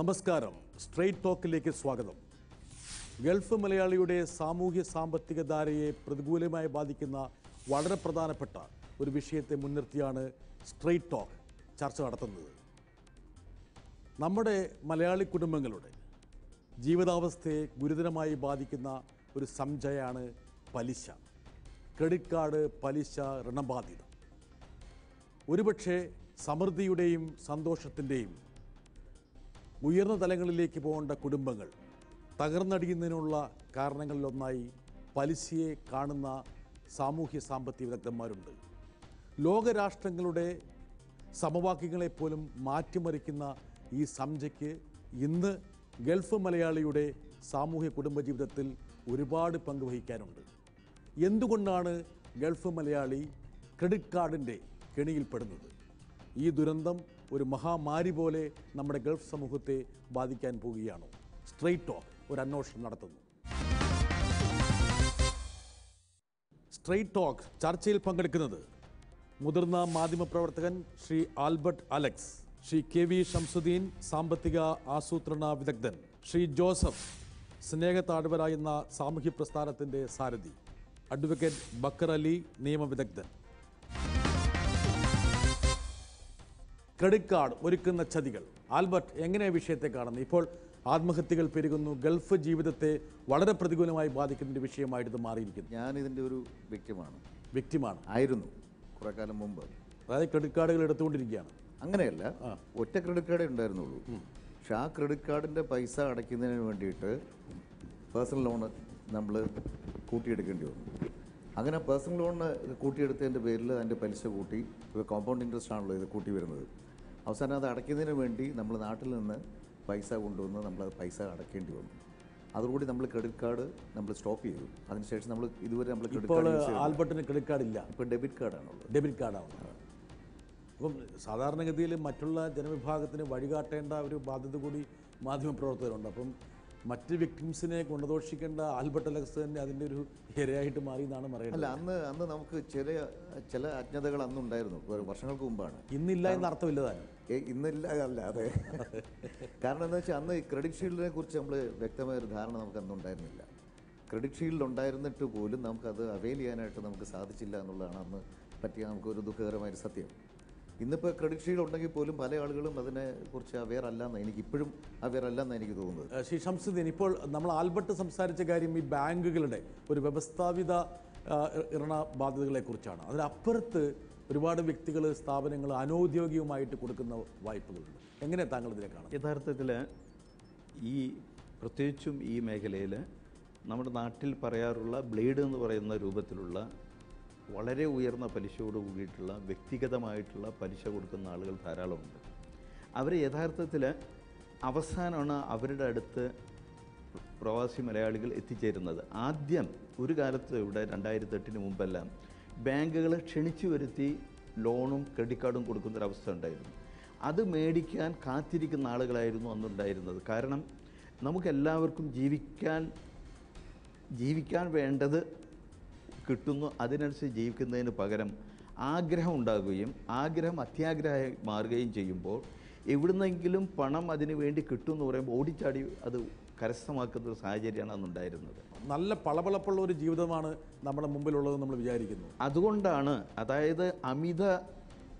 നമസ്കാരം. സ്ട്രേറ്റ് ടോക്കിലേക്ക് സ്വാഗതം. ഗൾഫ് മലയാളിയുടെ സാമൂഹ്യ സാമ്പത്തിക ധാരയെ പ്രതികൂലമായി ബാധിക്കുന്ന വളരെ പ്രധാനപ്പെട്ട ഒരു വിഷയത്തെ മുൻനിർത്തിയാണ് സ്ട്രേറ്റ് ടോക്ക് ചർച്ച നടത്തുന്നത്. നമ്മുടെ മലയാളി കുടുംബങ്ങളുടെ ജീവിതാവസ്ഥയെ ഗുരുതരമായി ബാധിക്കുന്ന ഒരു സംശയമാണ് പലിശ. ക്രെഡിറ്റ് കാർഡ് പലിശ ഋണബാധിത ഒരുപക്ഷെ സമൃദ്ധിയുടെയും സന്തോഷത്തിൻ്റെയും ഉയർന്ന തലങ്ങളിലേക്ക് പോകേണ്ട കുടുംബങ്ങൾ തകർന്നടിയുന്നതിനുള്ള കാരണങ്ങളിലൊന്നായി പലിശയെ കാണുന്ന സാമൂഹ്യ സാമ്പത്തിക വിദഗ്ധന്മാരുണ്ട്. ലോകരാഷ്ട്രങ്ങളുടെ സമവാക്യങ്ങളെപ്പോലും മാറ്റിമറിക്കുന്ന ഈ സംജയ്ക്ക് ഇന്ന് ഗൾഫ് മലയാളിയുടെ സാമൂഹ്യ കുടുംബജീവിതത്തിൽ ഒരുപാട് പങ്കുവഹിക്കാനുണ്ട്. എന്തുകൊണ്ടാണ് ഗൾഫ് മലയാളി ക്രെഡിറ്റ് കാർഡിൻ്റെ കെണിയിൽപ്പെടുന്നത്? ഈ ദുരന്തം ഒരു മഹാമാരി പോലെ നമ്മുടെ ഗൾഫ് സമൂഹത്തെ ബാധിക്കാൻ പോവുകയാണോ? സ്ട്രേറ്റ് ടോക്ക് ഒരു അന്വേഷണം നടത്തുന്നു. സ്ട്രേറ്റ് ടോക്ക് ചർച്ചയിൽ പങ്കെടുക്കുന്നത് മുതിർന്ന മാധ്യമപ്രവർത്തകൻ Shri Albert Alex, Shri K V Shamsuddin സാമ്പത്തിക ആസൂത്രണ വിദഗ്ധൻ, ശ്രീ ജോസഫ് സ്നേഹത്താഴ്വരായെന്ന സാമൂഹ്യ പ്രസ്ഥാനത്തിൻ്റെ സാരഥി, അഡ്വക്കേറ്റ് ബക്കർ അലി നിയമവിദഗ്ധൻ. ക്രെഡിറ്റ് കാർഡ് ഒരുക്കുന്ന ചതികൾ. ആൽബർട്ട്, എങ്ങനെ വിഷയത്തെ കാണുന്നു? ഇപ്പോൾ ആത്മഹത്യകൾ പെരുകുന്നു. ഗൾഫ് ജീവിതത്തെ വളരെ പ്രതികൂലമായി ബാധിക്കുന്ന വിഷയമായിട്ട് ഇത് മാറിയിരിക്കുന്നു. ഞാനിതിൻ്റെ ഒരു വ്യക്തിമാനായിരുന്നു കുറേ കാലം മുമ്പ്. അതായത് ക്രെഡിറ്റ് കാർഡുകൾ എടുത്തുകൊണ്ടിരിക്കുകയാണ്. അങ്ങനെയല്ല, ഒറ്റ ക്രെഡിറ്റ് കാർഡേ ഉണ്ടായിരുന്നുള്ളൂ. പക്ഷെ ആ ക്രെഡിറ്റ് കാർഡിൻ്റെ പൈസ അടയ്ക്കുന്നതിന് വേണ്ടിയിട്ട് പേഴ്സണൽ ലോണ് നമ്മൾ കൂട്ടിയെടുക്കേണ്ടി വന്നു. അങ്ങനെ പേഴ്സണൽ ലോണ് കൂട്ടിയെടുത്തതിൻ്റെ പേരിൽ അതിൻ്റെ പലിശ കൂട്ടി, ഇപ്പോൾ കോമ്പൗണ്ട് ഇൻട്രസ്റ്റ് ആണല്ലോ ഇത് കൂട്ടി വരുന്നത്. അവസാനം അത് അടയ്ക്കുന്നതിന് വേണ്ടി നമ്മൾ നാട്ടിൽ നിന്ന് പൈസ കൊണ്ടുവന്ന് നമ്മളത് പൈസ അടയ്ക്കേണ്ടി വന്നു. അതുകൂടി നമ്മൾ ക്രെഡിറ്റ് കാർഡ് നമ്മൾ സ്റ്റോപ്പ് ചെയ്തു. അതിനുശേഷം നമ്മൾ ഇതുവരെ നമ്മൾ ക്രെഡിറ്റ് കാർഡ് ഇല്ല, ഇപ്പോൾ ഡെബിറ്റ് കാർഡാണുള്ളത്. അപ്പം സാധാരണഗതിയിൽ മറ്റുള്ള ജനവിഭാഗത്തിന് വഴികാട്ടേണ്ട ഒരു ബാധ്യത കൂടി മാധ്യമപ്രവർത്തകരുണ്ട്. അപ്പം മറ്റ് വിക്ടിംസിനെ കൊണ്ടുദോഷിക്കേണ്ട ആൽബർട്ട് അലക്സ് തന്നെ അതിൻ്റെ ഒരു ഇരയായിട്ട് മാറി എന്നാണ് പറയുന്നത്. അല്ല, അന്ന് നമുക്ക് ചില അജ്ഞതകൾ അന്നുണ്ടായിരുന്നു, വർഷങ്ങൾക്ക് മുമ്പാണ്. ഇന്നില്ല എന്ന അർത്ഥമില്ല താനും. ഇന്നില്ല, അതെ. കാരണം എന്താ വെച്ചാൽ അന്ന് ക്രെഡിറ്റ് ഷീൽഡിനെ കുറിച്ച് നമ്മൾ വ്യക്തമായൊരു ധാരണ നമുക്ക് അന്നുണ്ടായിരുന്നില്ല. ക്രെഡിറ്റ് ഷീൽഡ് ഉണ്ടായിരുന്നിട്ട് പോലും നമുക്കത് അവെയിൽ ചെയ്യാനായിട്ട് നമുക്ക് സാധിച്ചില്ല എന്നുള്ളതാണ് അന്ന് പറ്റിയ നമുക്കൊരു ദുഃഖകരമായൊരു സത്യം. ഇന്നിപ്പോൾ ക്രെഡിറ്റ് ഷീൽഡ് ഉണ്ടെങ്കിൽ പോലും പല ആളുകളും അതിനെക്കുറിച്ച് അവെയർ അല്ലെന്നാണ് എനിക്കിപ്പോഴും എനിക്ക് തോന്നുന്നത്. ശ്രീ ഷംസുദ്ദീൻ, ഇപ്പോൾ നമ്മൾ ആൽബർട്ട് സംസാരിച്ച കാര്യം ഈ ബാങ്കുകളുടെ ഒരു വ്യവസ്ഥാപിത ഋണ ബാധ്യതകളെക്കുറിച്ചാണ്. അതിനപ്പുറത്ത് ഒരുപാട് വ്യക്തികൾ, സ്ഥാപനങ്ങൾ അനൌദ്യോഗികമായിട്ട് കൊടുക്കുന്ന വായ്പകളുണ്ട്. എങ്ങനെ താങ്കൾ ഇതിനെ കാണും? യഥാർത്ഥത്തിൽ ഈ പ്രത്യേകിച്ചും ഈ മേഖലയിൽ നമ്മുടെ നാട്ടിൽ പറയാറുള്ള ബ്ലേഡ് എന്ന് പറയുന്ന രൂപത്തിലുള്ള വളരെ ഉയർന്ന പലിശയോട് കൂടിയിട്ടുള്ള വ്യക്തിഗതമായിട്ടുള്ള പലിശ കൊടുക്കുന്ന ആളുകൾ ധാരാളമുണ്ട്. അവർ യഥാർത്ഥത്തിൽ അവസാനമാണ് അവരുടെ അടുത്ത് പ്രവാസി മലയാളികൾ എത്തിച്ചേരുന്നത്. ആദ്യം ഒരു കാലത്ത് ഇവിടെ 2008 മുമ്പെല്ലാം ബാങ്കുകളെ ക്ഷണിച്ചു വരുത്തി ലോണും ക്രെഡിറ്റ് കാർഡും കൊടുക്കുന്നൊരവസ്ഥ ഉണ്ടായിരുന്നു. അത് മേടിക്കാൻ കാത്തിരിക്കുന്ന ആളുകളായിരുന്നു അന്നുണ്ടായിരുന്നത്. കാരണം നമുക്കെല്ലാവർക്കും ജീവിക്കാൻ വേണ്ടത് കിട്ടുന്നു, അതിനനുസരിച്ച് ജീവിക്കുന്നതിന് പകരം ആഗ്രഹം ഉണ്ടാകുകയും ആഗ്രഹം അത്യാഗ്രഹമായി മാറുകയും ചെയ്യുമ്പോൾ എവിടുന്നെങ്കിലും പണം അതിനു വേണ്ടി കിട്ടുമെന്ന് പറയുമ്പോൾ ഓടിച്ചാടി അത് കരസ്ഥമാക്കുന്ന ഒരു സാഹചര്യമാണ് അന്നുണ്ടായിരുന്നത്. നല്ല പളപളപ്പുള്ള ഒരു ജീവിതമാണ് നമ്മുടെ മുമ്പിലുള്ളതെന്ന് നമ്മൾ വിചാരിക്കുന്നു. അതുകൊണ്ടാണ്, അതായത് അമിത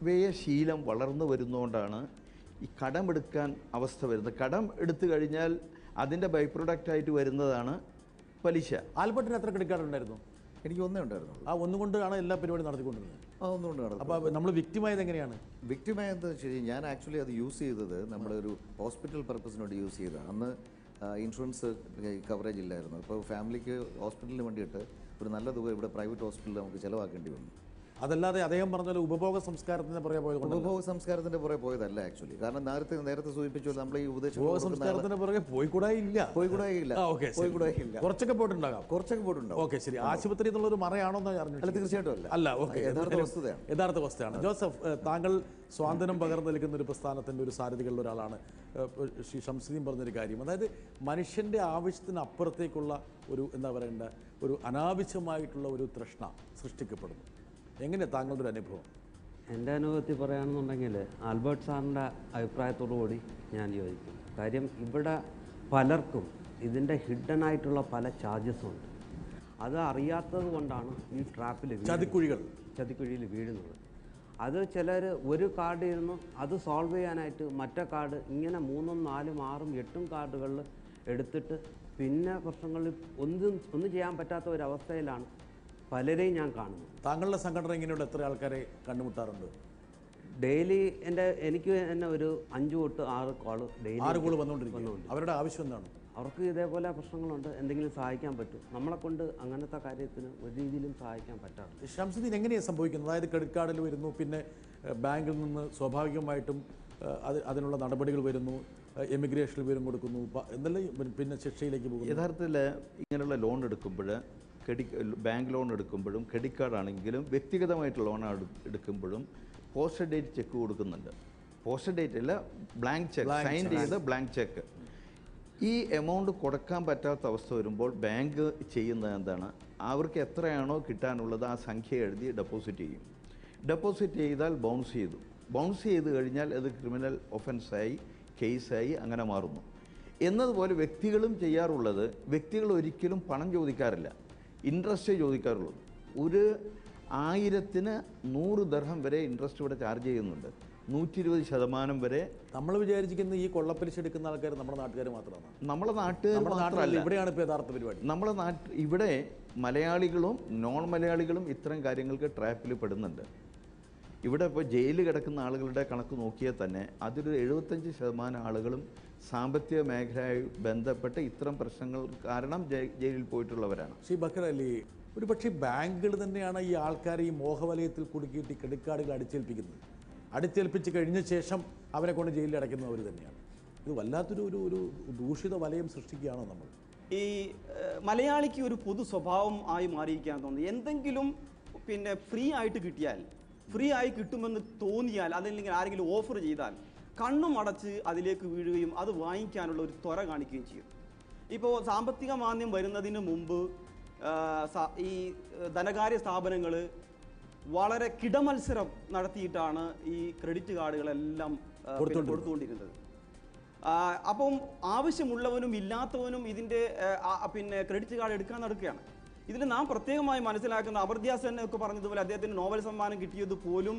വ്യയശീലം വളർന്നു വരുന്നതുകൊണ്ടാണ് ഈ കടമെടുക്കാൻ അവസ്ഥ വരുന്നത്. കടം എടുത്തു കഴിഞ്ഞാൽ അതിൻ്റെ ബൈ പ്രൊഡക്റ്റായിട്ട് വരുന്നതാണ് പലിശ. ആൽബർട്ടിന് എത്ര ക്രെഡിറ്റ് കാർഡ് ഉണ്ടായിരുന്നു? എനിക്ക് ഒന്നേ ഉണ്ടായിരുന്നുള്ളൂ. ആ ഒന്നുകൊണ്ടാണ് എല്ലാ പരിപാടിയും നടത്തിക്കൊണ്ടിരുന്നത്. ഒന്നുകൊണ്ട് നടന്നു. അപ്പോൾ നമ്മൾ വ്യക്തിമായത് എങ്ങനെയാണ്? വ്യക്തിമായെന്ന് വെച്ച് കഴിഞ്ഞാൽ ഞാൻ ആക്ച്വലി അത് യൂസ് ചെയ്തത് നമ്മളൊരു ഹോസ്പിറ്റൽ പർപ്പസിന് വേണ്ടി യൂസ് ചെയ്തതാണ്. അന്ന് ഇൻഷുറൻസ് കവറേജ് ഇല്ലായിരുന്നു. അപ്പോൾ ഫാമിലിക്ക് ഹോസ്പിറ്റലിന് വേണ്ടിയിട്ട് ഒരു നല്ല തുക ഇവിടെ പ്രൈവറ്റ് ഹോസ്പിറ്റലിൽ നമുക്ക് ചിലവാക്കേണ്ടി വന്നു. അതല്ലാതെ അദ്ദേഹം പറഞ്ഞാൽ ഉപഭോഗ സംസ്കാരത്തിൻ്റെ പുറകെ പോയതല്ല ആക്ച്വലി. കാരണം നേരത്തെ സൂചിപ്പിച്ചു, നമ്മൾ ഈ ഉപഭോഗ സംസ്കാരത്തിൻ്റെ പുറകെ പോയിക്കൂടായില്ല. കുറച്ചൊക്കെ പോയിട്ടുണ്ടാകാം. ഓക്കെ, ശരി. ആശുപത്രി എന്നുള്ള ഒരു മറയാണോ എന്ന് അറിഞ്ഞു? അല്ല, തീർച്ചയായിട്ടും അല്ല. അല്ല, ഓക്കെ, യഥാർത്ഥ വസ്തുതയാണ്. ജോസഫ്, താങ്കൾ സ്വാതന്ത്ര്യം പകർന്നു നിൽക്കുന്ന ഒരു പ്രസ്ഥാനത്തിൻ്റെ ഒരു സാരഥികളിൽ ഒരാളാണ്. ശ്രീ ഷംസുദ്ദീൻ പറഞ്ഞൊരു കാര്യം, അതായത് മനുഷ്യൻ്റെ ആവശ്യത്തിനപ്പുറത്തേക്കുള്ള ഒരു എന്താ പറയേണ്ട ഒരു അനാവശ്യമായിട്ടുള്ള ഒരു തൃഷ്ണ സൃഷ്ടിക്കപ്പെടുന്നു. എങ്ങനെ താങ്കളുടെ ഒരു അനുഭവം? എൻ്റെ അനുഭവത്തിൽ പറയുകയാണെന്നുണ്ടെങ്കിൽ ആൽബർട്ട് സാറിൻ്റെ അഭിപ്രായത്തോടു കൂടി ഞാൻ യോജിക്കുന്നു. കാര്യം ഇവിടെ പലർക്കും ഇതിൻ്റെ ഹിഡൻ ആയിട്ടുള്ള പല ചാർജസും ഉണ്ട്. അത് അറിയാത്തത് കൊണ്ടാണ് ഈ ട്രാപ്പിൽ ചതിക്കുഴിയിൽ വീഴുന്നത്. അത് ചിലർ ഒരു കാർഡ് ഇരുന്ന് അത് സോൾവ് ചെയ്യാനായിട്ട് മറ്റേ കാർഡ് ഇങ്ങനെ 3, 4, 6, 8 കാർഡുകളിൽ എടുത്തിട്ട് പിന്നെ പ്രശ്നങ്ങളിൽ ഒന്നും ചെയ്യാൻ പറ്റാത്ത ഒരവസ്ഥയിലാണ് പലരെയും ഞാൻ കാണുന്നു. താങ്കളുടെ സംഘടന ഇങ്ങനെയുള്ള എത്ര ആൾക്കാരെ കണ്ടുമുട്ടാറുണ്ട്? ഡെയിലി എനിക്ക് തന്നെ ഒരു 5 തൊട്ട് 6 കോള് ഡെയിലി വന്നുകൊണ്ടിരിക്കുന്നു. അവരുടെ ആവശ്യം എന്താണ്? അവർക്ക് ഇതേപോലെ പ്രശ്നങ്ങളുണ്ട്, എന്തെങ്കിലും സഹായിക്കാൻ പറ്റും. നമ്മളെ കൊണ്ട് അങ്ങനത്തെ കാര്യത്തിന് ഒരു രീതിയിലും സഹായിക്കാൻ പറ്റാറില്ല. ഷംസുദ്ദീൻ, എങ്ങനെയാണ് സംഭവിക്കുന്നത്? അതായത് ക്രെഡിറ്റ് കാർഡിൽ വരുന്നു, പിന്നെ ബാങ്കിൽ നിന്ന് സ്വാഭാവികമായിട്ടും അതിനുള്ള നടപടികൾ വരുന്നു, എമിഗ്രേഷനിൽ വരും കൊടുക്കുന്നു, എന്തെല്ലാം പിന്നെ ശിക്ഷയിലേക്ക് പോകും. യഥാർത്ഥത്തിൽ ഇങ്ങനെയുള്ള ലോൺ എടുക്കുമ്പോൾ ബാങ്ക് ലോൺ എടുക്കുമ്പോഴും ക്രെഡിറ്റ് കാർഡാണെങ്കിലും വ്യക്തിഗതമായിട്ട് ലോൺ എടുക്കുമ്പോഴും പോസ്റ്റഡ് ഡേറ്റ് ചെക്ക് കൊടുക്കുന്നുണ്ട്. പോസ്റ്റഡ് ഡേറ്റ് അല്ല, ബ്ലാങ്ക് ചെക്ക്, സൈൻ ചെയ്ത ബ്ലാങ്ക് ചെക്ക്. ഈ എമൗണ്ട് കൊടുക്കാൻ പറ്റാത്ത അവസ്ഥ വരുമ്പോൾ ബാങ്ക് ചെയ്യുന്നത് എന്താണ്, അവർക്ക് എത്രയാണോ കിട്ടാനുള്ളത് ആ സംഖ്യ എഴുതി ഡെപ്പോസിറ്റ് ചെയ്യും. ഡെപ്പോസിറ്റ് ചെയ്താൽ ബൗൺസ് ചെയ്ത് കഴിഞ്ഞാൽ അത് ക്രിമിനൽ ഒഫൻസായി കേസായി അങ്ങനെ മാറുന്നു. എന്നതുപോലെ വ്യക്തികളും ചെയ്യാറുള്ളത്, വ്യക്തികൾ ഒരിക്കലും പണം ചോദിക്കാറില്ല, ഇൻട്രസ്റ്റേ ചോദിക്കാറുള്ളൂ. ഒരു 1000-ന് 100 ദിർഹം വരെ ഇൻട്രസ്റ്റ് ഇവിടെ ചാർജ് ചെയ്യുന്നുണ്ട്, 120% വരെ. നമ്മൾ വിചാരിച്ചിരിക്കുന്നത് ഈ കൊള്ളപ്പലിശ എടുക്കുന്ന ആൾക്കാർ നമ്മുടെ നാട്ടുകാർ മാത്രമാണ്. നമ്മുടെ നാട്ടിൽ ഇവിടെയാണ് ഇപ്പോൾ യഥാർത്ഥ പരിപാടി. നമ്മുടെ നാട്ടിൽ ഇവിടെ മലയാളികളും നോൺ മലയാളികളും ഇത്തരം കാര്യങ്ങൾക്ക് ട്രാപ്പിൽ പെടുന്നുണ്ട്. ഇവിടെ ഇപ്പോൾ ജയിലിൽ കിടക്കുന്ന ആളുകളുടെ കണക്ക് നോക്കിയാൽ തന്നെ അതിലൊരു 75% ആളുകളും സാമ്പത്തിക മേഖലയുമായി ബന്ധപ്പെട്ട് ഇത്തരം പ്രശ്നങ്ങൾ കാരണം ജയിലിൽ പോയിട്ടുള്ളവരാണ്. ശ്രീ ബക്കർ അലി, ഒരു പക്ഷേ ബാങ്കുകൾ തന്നെയാണ് ഈ ആൾക്കാരെ ഈ മോഹവലയത്തിൽ കുടുക്കിയിട്ട് ക്രെഡിറ്റ് കാർഡുകൾ അടിച്ചേൽപ്പിക്കുന്നത്. അടിച്ചേൽപ്പിച്ച് കഴിഞ്ഞ ശേഷം അവരെ കൊണ്ട് ജയിലിൽ അടയ്ക്കുന്നവർ തന്നെയാണ്. ഇത് വല്ലാത്തൊരു ഒരു ദൂഷിത വലയം സൃഷ്ടിക്കുകയാണോ നമ്മൾ? ഈ മലയാളിക്ക് ഒരു പൊതു സ്വഭാവം ആയി മാറിയിരിക്കുകയാണെന്ന് തോന്നുന്നു. എന്തെങ്കിലും പിന്നെ ഫ്രീ ആയി കിട്ടുമെന്ന് തോന്നിയാൽ, അതില്ലെങ്കിൽ ആരെങ്കിലും ഓഫർ ചെയ്താൽ കണ്ണും അടച്ച് അതിലേക്ക് വീഴുകയും അത് വാങ്ങിക്കാനുള്ള ഒരു ത്വര കാണിക്കുകയും ചെയ്യും. ഇപ്പോൾ സാമ്പത്തിക മാന്ദ്യം വരുന്നതിന് മുമ്പ് ഈ ധനകാര്യ സ്ഥാപനങ്ങൾ വളരെ കിടമത്സരം നടത്തിയിട്ടാണ് ഈ ക്രെഡിറ്റ് കാർഡുകളെല്ലാം കൊടുത്തുകൊണ്ടിരുന്നത്. അപ്പം ആവശ്യമുള്ളവനും ഇല്ലാത്തവനും ഇതിൻ്റെ പിന്നെ ക്രെഡിറ്റ് കാർഡ് എടുക്കാൻ നടക്കുകയാണ്. ഇതിൽ നാം പ്രത്യേകമായി മനസ്സിലാക്കുന്ന അമർത്യാസെൻ ഒക്കെ പറഞ്ഞതുപോലെ അദ്ദേഹത്തിന് നോബൽ സമ്മാനം കിട്ടിയത് പോലും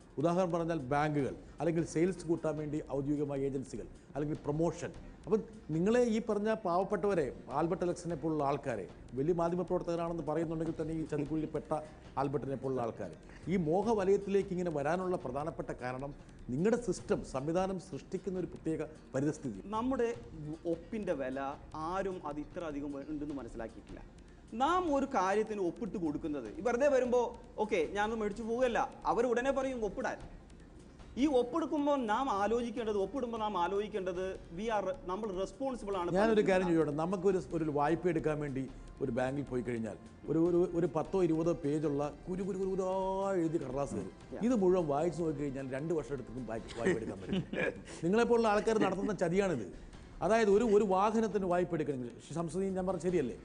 ഉദാഹരണം പറഞ്ഞാൽ ബാങ്കുകൾ, അല്ലെങ്കിൽ സെയിൽസ് കൂട്ടാൻ വേണ്ടി ഔദ്യോഗികമായ ഏജൻസികൾ, അല്ലെങ്കിൽ പ്രൊമോഷൻ. അപ്പം നിങ്ങളെ ഈ പറഞ്ഞ പാവപ്പെട്ടവരെ, ആൽബർട്ട് അലക്സിനെ പോലുള്ള ആൾക്കാരെ, വലിയ മാധ്യമപ്രവർത്തകരാണെന്ന് പറയുന്നുണ്ടെങ്കിൽ തന്നെ ഈ ചതിക്കുഴിയിൽപ്പെട്ട ആൽബർട്ടിനെ പോലുള്ള ആൾക്കാർ ഈ മോഹവലയത്തിലേക്ക് ഇങ്ങനെ വരാനുള്ള പ്രധാനപ്പെട്ട കാരണം നിങ്ങളുടെ സംവിധാനം സൃഷ്ടിക്കുന്ന ഒരു പ്രത്യേക പരിതസ്ഥിതി. നമ്മുടെ ഒപ്പിൻ്റെ വില ആരും അത് ഇത്ര അധികം ഉണ്ടെന്ന് മനസ്സിലാക്കിയിട്ടില്ല. നാം ഒരു കാര്യത്തിന് ഒപ്പിട്ട് കൊടുക്കുന്നത് വെറുതെ വരുമ്പോൾ ഓക്കെ ഞാനൊന്ന് മേടിച്ചു പോവുകയല്ല, അവർ ഉടനെ പറയും ഒപ്പിടാൻ. ഈ ഒപ്പിടുക്കുമ്പോൾ നാം ആലോചിക്കേണ്ടത്, നമ്മൾ റെസ്പോൺസിബിൾ ആണ്. ഞാനൊരു കാര്യം ചോദിച്ചോട്ടെ, നമുക്കൊരു വായ്പ എടുക്കാൻ വേണ്ടി ഒരു ബാങ്കിൽ പോയി കഴിഞ്ഞാൽ ഒരു 10-20 പേജുള്ള കുരുകുരുകുരുകുരായി എഴുതി കടലാസ് തരും. ഇത് മുഴുവൻ വായിച്ചു നോക്കി കഴിഞ്ഞാൽ 2 വർഷം എടുത്തൊന്നും വായ്പ എടുക്കാൻ പറ്റും. നിങ്ങളെപ്പോലുള്ള ആൾക്കാർ നടത്തുന്ന ചതിയാണിത്. അതായത് ഒരു വാഹനത്തിന് വായ്പ എടുക്കണമെങ്കിൽ, ഷംസുദ്ദീൻ ഞാൻ പറഞ്ഞ ശരിയല്ലേ,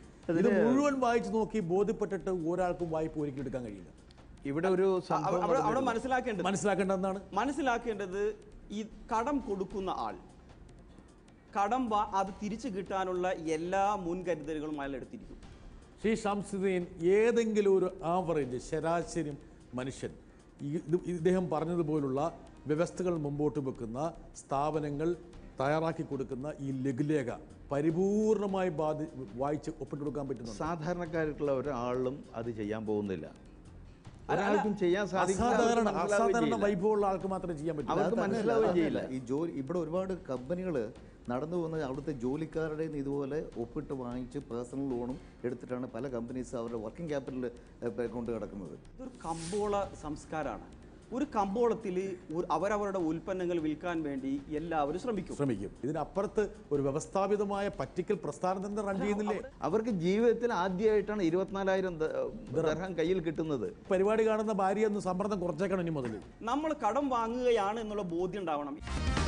ഇത് മുഴുവൻ വായിച്ചു നോക്കി ബോധ്യപ്പെട്ടിട്ട് ഒരാൾക്കും വായ്പ ഒരിക്കലും എടുക്കാൻ കഴിയില്ല. ഇവിടെ ഒരു അവിടെ മനസ്സിലാക്കേണ്ടത് ഈ കടം കൊടുക്കുന്ന ആൾ അത് തിരിച്ചു കിട്ടാനുള്ള എല്ലാ മുൻകരുതലുകളും അയാൾ എടുത്തിരിക്കും. ശ്രീ ഷംസുദ്ദീൻ, ഏതെങ്കിലും ഒരു ആവറേജ് ശരാശരി മനുഷ്യൻ ഇദ്ദേഹം പറഞ്ഞതുപോലുള്ള വ്യവസ്ഥകൾ മുമ്പോട്ട് വെക്കുന്ന സ്ഥാപനങ്ങൾ തയ്യാറാക്കി കൊടുക്കുന്ന ഈ ലഘുലേഖ പരിപൂർണമായി വായിച്ച് ഒപ്പിട്ട് കൊടുക്കാൻ പറ്റുന്നു. സാധാരണക്കാരായിട്ടുള്ള ഒരാളും അത് ചെയ്യാൻ പോകുന്നില്ല. വൈഭവമുള്ള ആൾക്ക് മാത്രമേ ചെയ്യാൻ പറ്റൂ. അവർക്ക് മനസ്സിലാവുകയും ചെയ്യില്ല. ഈ ജോലി ഇവിടെ ഒരുപാട് കമ്പനികൾ നടന്നു പോകുന്ന അവിടുത്തെ ജോലിക്കാരുടെ ഇതുപോലെ ഒപ്പിട്ട് വാങ്ങിച്ച് പേഴ്സണൽ ലോണും എടുത്തിട്ടാണ് പല കമ്പനീസ് അവരുടെ വർക്കിംഗ് ക്യാപിറ്റൽ കൊണ്ട് കിടക്കുന്നത്. ഇതൊരു കമ്പോള സംസ്കാരമാണ്. ഒരു കമ്പോളത്തിൽ അവരവരുടെ ഉൽപ്പന്നങ്ങൾ വിൽക്കാൻ വേണ്ടി എല്ലാവരും ശ്രമിക്കും. ഇതിനപ്പുറത്ത് ഒരു വ്യവസ്ഥാപിതമായ പറ്റിക്കൽ പ്രസ്ഥാനം തന്നെ റൺ ചെയ്യുന്നില്ലേ? അവർക്ക് ജീവിതത്തിൽ ആദ്യമായിട്ടാണ് 24,000 ദിർഹം കയ്യിൽ കിട്ടുന്നത്. പരിപാടി കാണുന്ന ഭാര്യ ഒന്ന് സമ്മർദ്ദം കുറച്ചേക്കണം. ഇനി മുതൽ നമ്മൾ കടം വാങ്ങുകയാണ് എന്നുള്ള ബോധ്യം ഉണ്ടാവണം.